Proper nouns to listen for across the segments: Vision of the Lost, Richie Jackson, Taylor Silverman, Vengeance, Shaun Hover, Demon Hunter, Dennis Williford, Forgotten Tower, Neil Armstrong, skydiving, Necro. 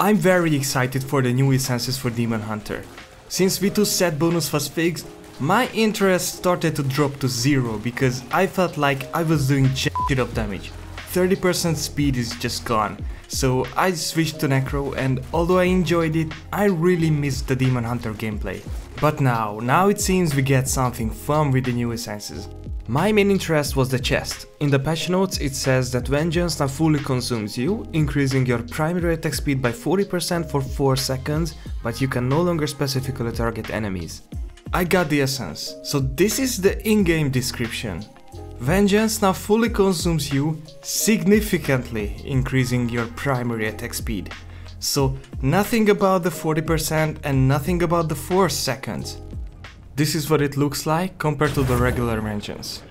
I'm very excited for the new essences for Demon Hunter. Since V2's set bonus was fixed, my interest started to drop to zero because I felt like I was doing shit of damage. 30% speed is just gone, so I switched to Necro, and although I enjoyed it, I really missed the Demon Hunter gameplay. But now it seems we get something fun with the new essences. My main interest was the chest. In the patch notes it says that Vengeance now fully consumes you, increasing your primary attack speed by 40% for 4 seconds, but you can no longer specifically target enemies. I got the essence, so this is the in-game description. Vengeance now fully consumes you, significantly increasing your primary attack speed. So nothing about the 40% and nothing about the 4 seconds. This is what it looks like compared to the regular Vengeance.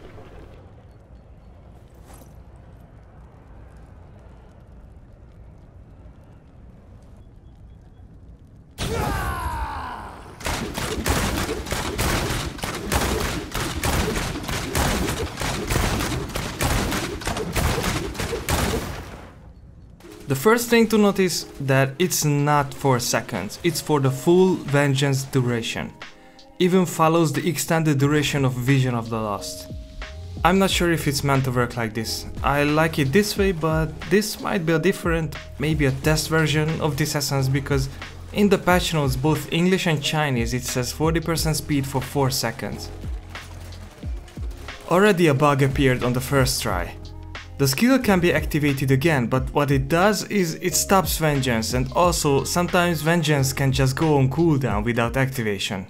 The first thing to notice that it's not for seconds, it's for the full Vengeance duration. Even follows the extended duration of Vision of the Lost. I'm not sure if it's meant to work like this. I like it this way, but this might be a different, maybe a test version of this essence, because in the patch notes, both English and Chinese, it says 40% speed for 4 seconds. Already a bug appeared on the first try. The skill can be activated again, but what it does is it stops Vengeance, and also sometimes Vengeance can just go on cooldown without activation.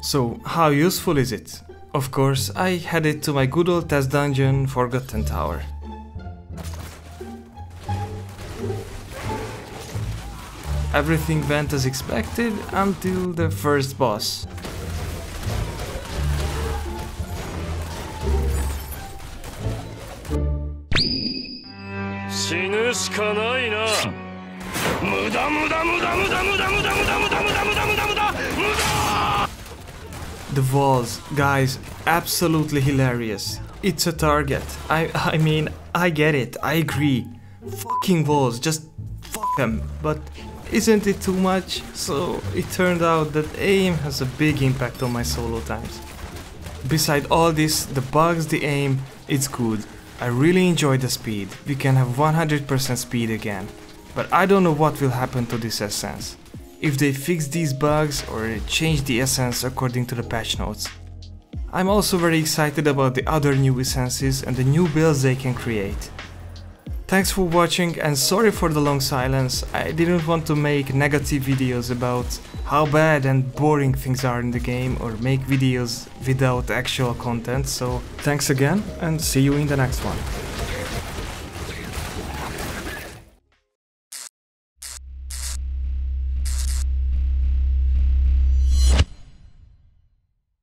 So, how useful is it? Of course, I headed to my good old test dungeon, Forgotten Tower. Everything went as expected until the first boss. The walls, guys, absolutely hilarious. It's a target. I mean, I get it, I agree. Fucking walls, just fuck them. But isn't it too much? So it turned out that aim has a big impact on my solo times. Beside all this, the bugs, the aim, it's good. I really enjoy the speed. We can have 100% speed again. But I don't know what will happen to this essence. If they fix these bugs or change the essence according to the patch notes. I'm also very excited about the other new essences and the new builds they can create. Thanks for watching, and sorry for the long silence. I didn't want to make negative videos about how bad and boring things are in the game or make videos without actual content, so thanks again and see you in the next one.